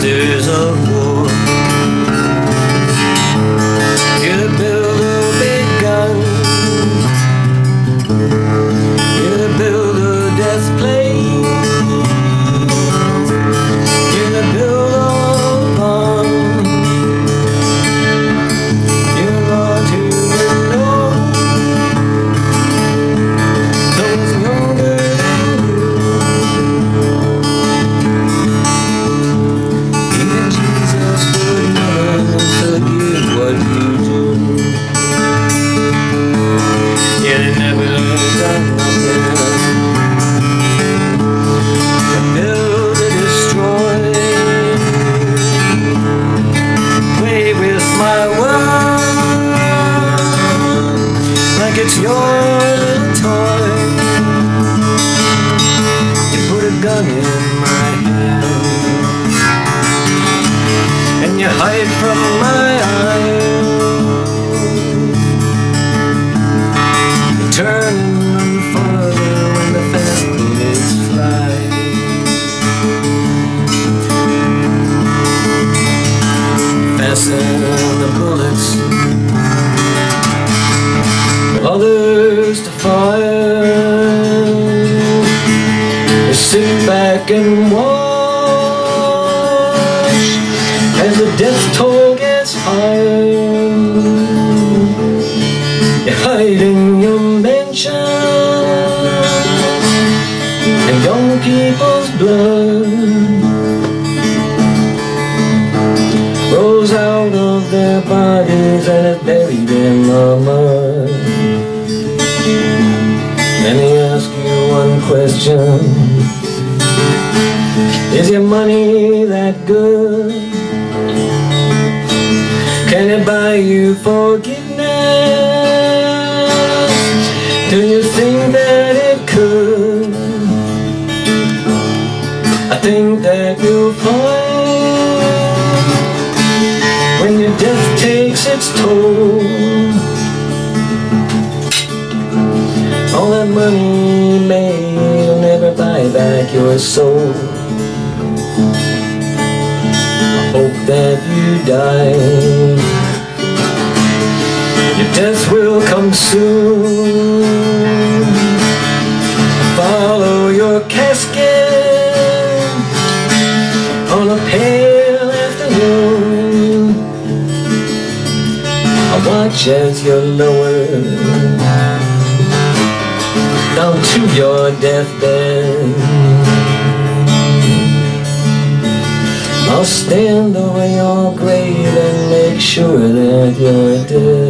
masters of war. You'd build a big gun, you'd build a death plane, you'd build a bomb, you'd want to know those younger than you. Even Jesus would never forgive what you do. Yet it never looks like it's your little toy. You put a gun in my hand and you hide from my eyes. You turn and follow when the fast bullets fly. Faster than the bullets, others to fire. You sit back and watch as the death toll gets higher. You hide in your mansion and young people's blood rolls out of their bodies and is buried in the mud. Let me ask you one question. Is your money that good? Can it buy you forgiveness? Do you think that it could? I think that you'll find when your death takes its toll, all that money made will never buy back your soul. I hope that you die. Your death will come soon. Follow your casket on a pale afternoon. I watch as you're lowered down to your deathbed. I'll stand over your grave and make sure that you're dead.